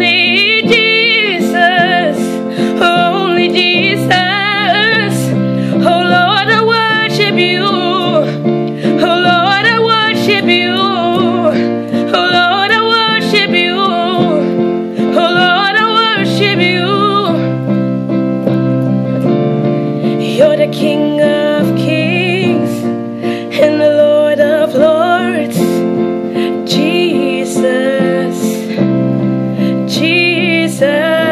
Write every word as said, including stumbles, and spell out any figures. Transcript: Only Jesus, only Jesus. Oh Lord, I worship you. Oh Lord, I worship you. Oh Lord, I worship you. Oh Lord, I worship you. You're the King of kings and the Lord of lords. Jesus, Jesus.